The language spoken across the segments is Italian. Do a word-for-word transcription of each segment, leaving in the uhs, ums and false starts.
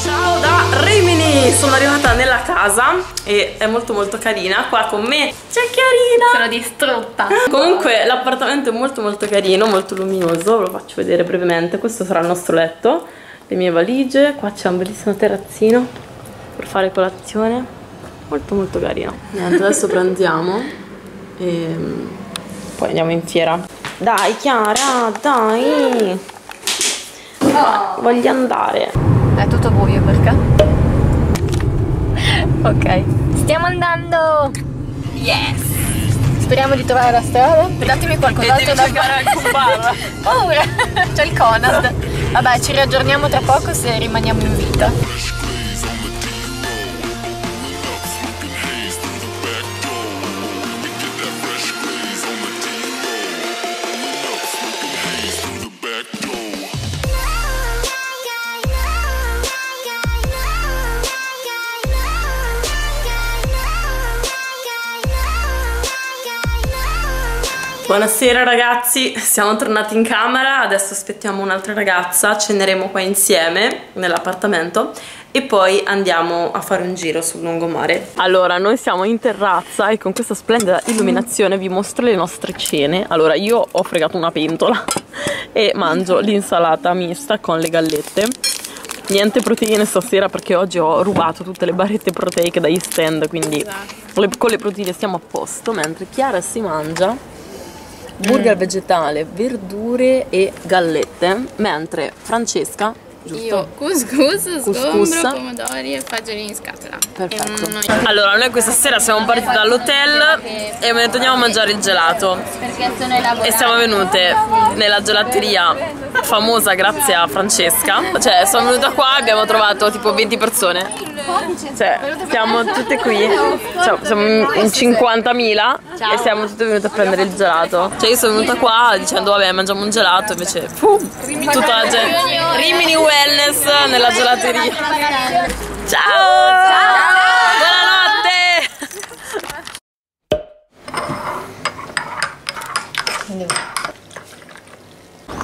Ciao da Rimini! Sono arrivata nella casa e è molto molto carina. Qua con me c'è Chiarina! Sono distrutta! Comunque l'appartamento è molto molto carino, molto luminoso, ve lo faccio vedere brevemente. Questo sarà il nostro letto, le mie valigie, qua c'è un bellissimo terrazzino per fare colazione. Molto molto carino. Niente, adesso pranziamo e poi andiamo in fiera. Dai Chiara, dai! Oh. Voglio andare. È tutto buio perché? Ok, stiamo andando! Yes! Speriamo di trovare la strada. Datemi qualcos'altro da fare. Paura! C'è il Conad. Vabbè, ci riaggiorniamo tra poco se rimaniamo in vita. Buonasera ragazzi, siamo tornati in camera, adesso aspettiamo un'altra ragazza, ceneremo qua insieme nell'appartamento e poi andiamo a fare un giro sul lungomare. Allora, noi siamo in terrazza e con questa splendida illuminazione vi mostro le nostre cene. Allora, io ho fregato una pentola e mangio l'insalata mista con le gallette. Niente proteine stasera perché oggi ho rubato tutte le barrette proteiche dagli stand, quindi con le proteine siamo a posto, mentre Chiara si mangia burger mm. vegetale, verdure e gallette, mentre Francesca, giusto? Io couscous, sgombro, pomodori e fagioli in scatola. Perfetto. Noi... Allora, noi questa sera siamo partiti dall'hotel e abbiamo detto andiamo a mangiare il gelato e siamo venute nella gelateria famosa grazie a Francesca. Cioè, sono venuta qua e abbiamo trovato tipo venti persone. Cioè, siamo tutte qui, cioè, siamo in cinquantamila e siamo tutte venute a prendere il gelato. Cioè, io sono venuta qua dicendo vabbè, mangiamo un gelato, invece uh, tutta la gente Rimini Wellness nella gelateria. Ciao! Ciao! Buonanotte!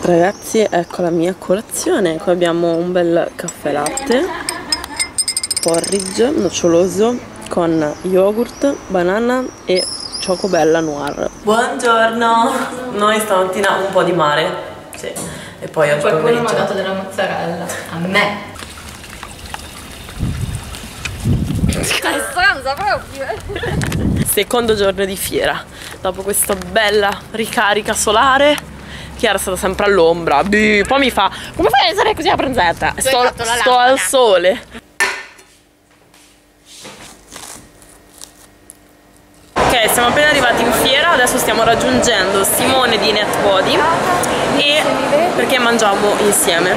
Ragazzi, ecco la mia colazione. Qua abbiamo un bel caffè latte, porridge noccioloso con yogurt, banana e ciocobella noir. Buongiorno! Noi stamattina un po' di mare, sì. E poi oggi pomeriggio qualcuno mi ha dato della mozzarella. A me! Costanza proprio! Secondo giorno di fiera, dopo questa bella ricarica solare. Chiara è stata sempre all'ombra, poi mi fa come fai ad essere così a pranzetta? Sto, la sto al sole. Ok, siamo appena arrivati in fiera, adesso stiamo raggiungendo Simone di Netbody e perché mangiamo insieme.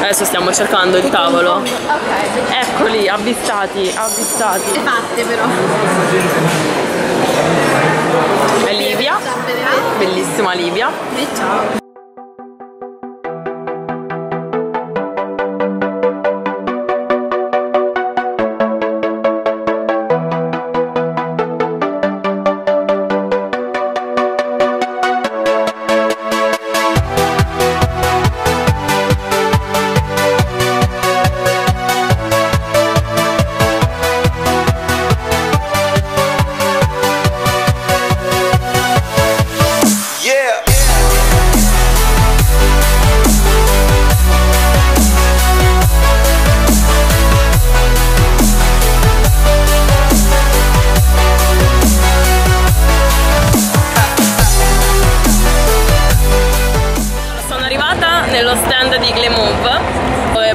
Adesso stiamo cercando il tavolo. Eccoli, avvistati, avvistati. Fatte però. È Livia, bellissima Livia. E ciao.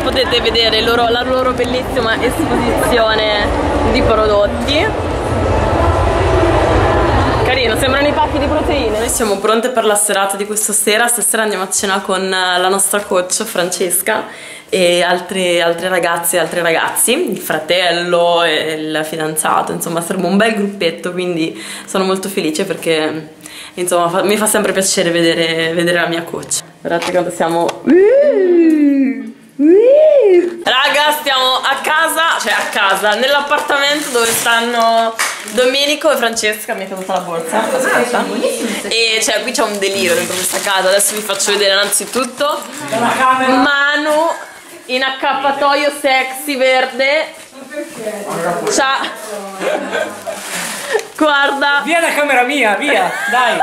Potete vedere loro, la loro bellissima esposizione di prodotti. Carino, sembrano i pacchi di proteine. Noi siamo pronte per la serata di questa sera. Stasera andiamo a cena con la nostra coach Francesca e altre, altre ragazze e altri ragazzi, il fratello e il fidanzato, insomma saremo un bel gruppetto, quindi sono molto felice perché insomma fa, mi fa sempre piacere vedere, vedere la mia coach. Guardate quanto siamo... Raga, stiamo a casa, cioè a casa, nell'appartamento dove stanno Domenico e Francesca, mi è caduta la borsa, aspetta. E cioè qui c'è un delirio dentro questa casa, adesso vi faccio vedere innanzitutto Manu in accappatoio sexy verde. Ciao. Guarda. Via la camera mia, via, dai.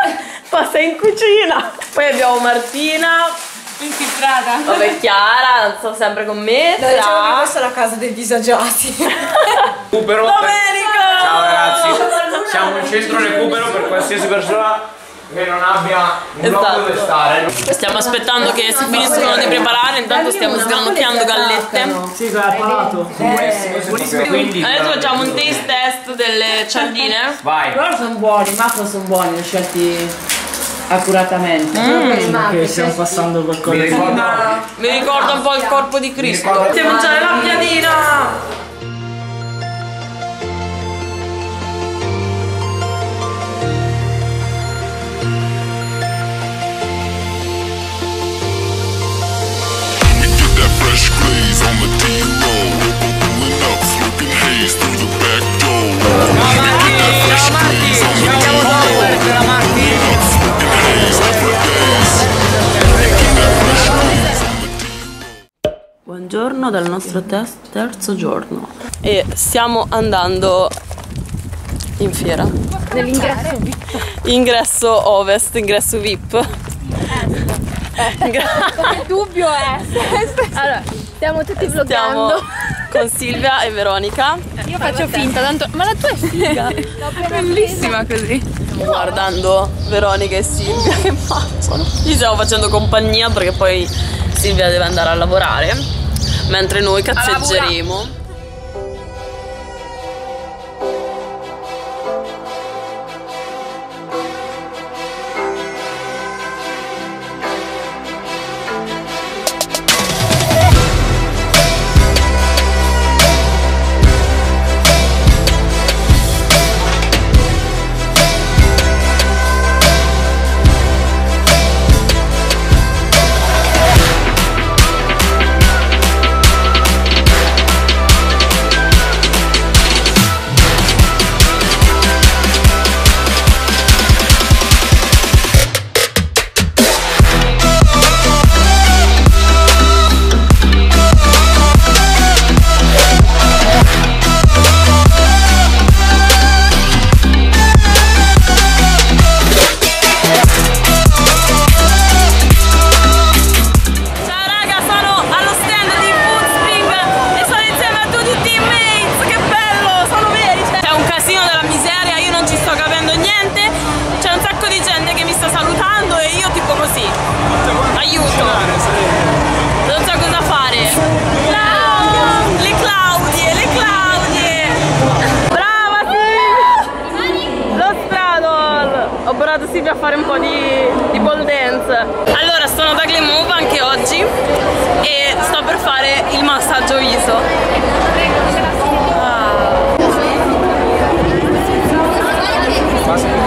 Passa in cucina. Poi abbiamo Martina. Infiltrata. Vabbè, Chiara, non so, sempre con me. Dai, ciao. Questa è la casa dei disagiati. Recupero. Domenico! Ciao ragazzi, siamo un centro recupero per qualsiasi persona che non abbia un esatto. luogo dove stare. Stiamo aspettando che si finiscono di preparare, intanto stiamo sgranocchiando gallette. Sì, è apparato. Adesso facciamo un taste test delle cialdine. Vai. Loro sono buoni, i macro sono buoni, scelti accuratamente. Mm. Che stiamo passando qualcosa. Mi ricorda, ma... mi ricorda un po' il corpo di Cristo. Possiamo mangiare la piadina. You get that fresh glaze on the D-roll, pulling up, smoking haze through the back door. You get that fresh glaze on the D-roll. Buongiorno dal nostro test, terzo giorno. E stiamo andando in fiera. Nell'ingresso V I P. Ingresso ovest, ingresso V I P. Il dubbio è. Allora, stiamo tutti bloccando. Con Silvia e Veronica. Io faccio finta, tanto. Ma la tua è figa. Bellissima così. Guardando Veronica e Silvia che facciano. Gli stiamo facendo compagnia perché poi Silvia deve andare a lavorare, mentre noi cazzeggeremo. A fare un po' di, di pole dance. Allora, sono da Glamove anche oggi e sto per fare il massaggio viso.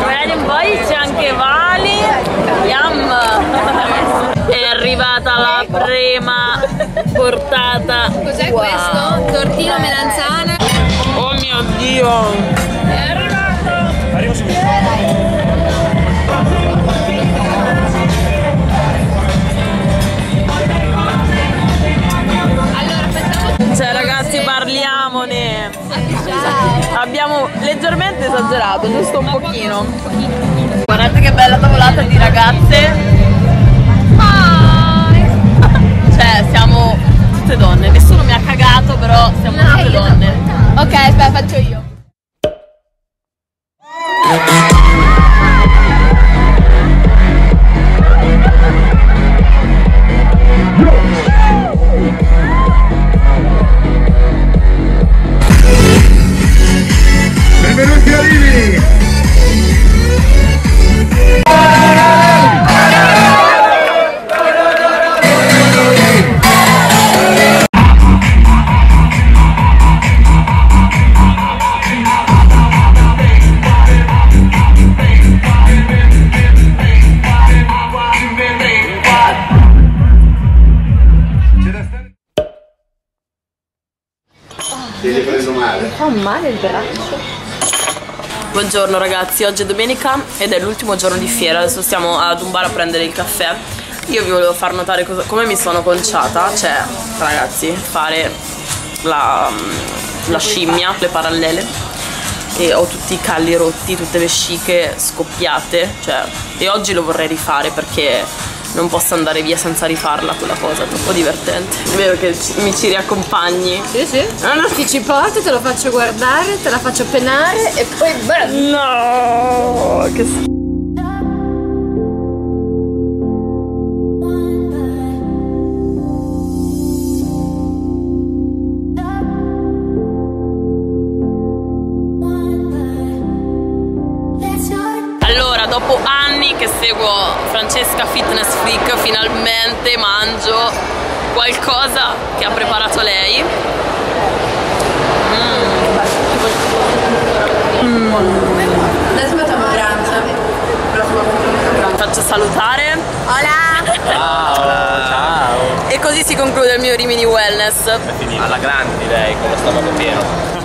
Bene, poi c'è anche Vali. Yum. È arrivata la prima portata. Cos'è wow. questo? Tortino melanzana. Oh mio Dio. È arrivato. Arrivo subito. Cioè ragazzi, parliamone. Abbiamo leggermente esagerato, giusto un pochino. Guardate che bella tavolata di ragazze. Cioè siamo tutte donne. Nessuno mi ha cagato, però siamo tutte donne. Ok, aspetta, faccio io. Fa male il braccio. Buongiorno ragazzi, oggi è domenica ed è l'ultimo giorno di fiera. Adesso stiamo ad un bar a prendere il caffè. Io vi volevo far notare cosa, come mi sono conciata. Cioè, ragazzi, fare la, la scimmia, le parallele. E ho tutti i calli rotti, tutte le vesciche scoppiate. Cioè, e oggi lo vorrei rifare perché non posso andare via senza rifarla quella cosa, è troppo divertente. È vero che mi ci riaccompagni? Sì, sì. Allora ti ci porto, te lo faccio guardare, te la faccio penare e poi bam! No! Che schifo. Dopo anni che seguo Francesca Fitness Freak, finalmente mangio qualcosa che ha preparato lei. Mm. Mm. Faccio salutare. Hola. Ciao. Ciao. E così si conclude il mio Rimini Wellness. Alla grande direi, con lo stomaco pieno.